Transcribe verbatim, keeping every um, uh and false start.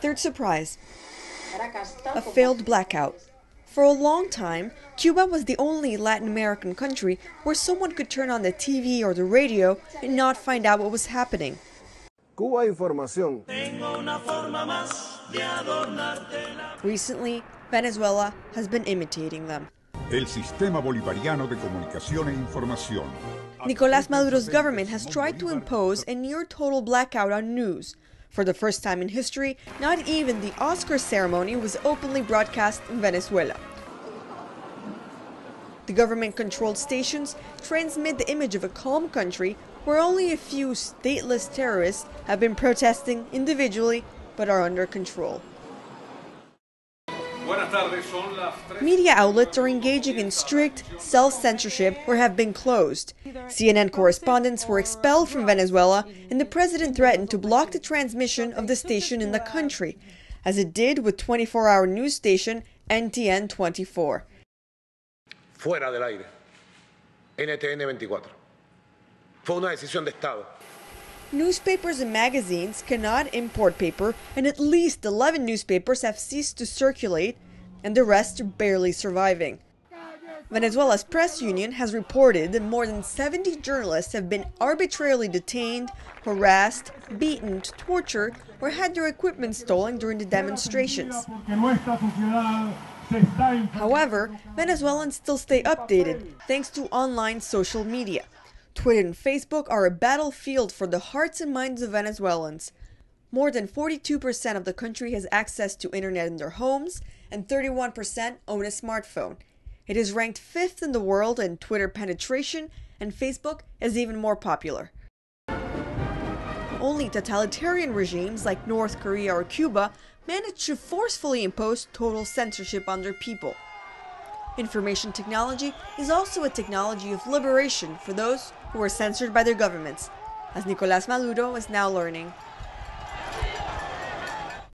Third surprise, a failed blackout. For a long time, Cuba was the only Latin American country where someone could turn on the T V or the radio and not find out what was happening. Cuba Información. Recently, Venezuela has been imitating them. El sistema bolivariano de comunicación e información. Nicolás Maduro's government has tried to impose a near-total blackout on news. For the first time in history, not even the Oscar ceremony was openly broadcast in Venezuela. The government-controlled stations transmit the image of a calm country where only a few stateless terrorists have been protesting individually but are under control. Media outlets are engaging in strict self-censorship or have been closed. C N N correspondents were expelled from Venezuela, and the president threatened to block the transmission of the station in the country, as it did with twenty-four hour news station N T N twenty-four. Fuera del aire. N T N veinticuatro. Fue una decisión de Estado. Newspapers and magazines cannot import paper, and at least eleven newspapers have ceased to circulate, and the rest are barely surviving. Venezuela's press union has reported that more than seventy journalists have been arbitrarily detained, harassed, beaten, tortured, or had their equipment stolen during the demonstrations. However, Venezuelans still stay updated thanks to online social media. Twitter and Facebook are a battlefield for the hearts and minds of Venezuelans. More than forty-two percent of the country has access to internet in their homes, and thirty-one percent own a smartphone. It is ranked fifth in the world in Twitter penetration, and Facebook is even more popular. Only totalitarian regimes like North Korea or Cuba manage to forcefully impose total censorship on their people. Information technology is also a technology of liberation for those who are censored by their governments, as Nicolás Maduro is now learning.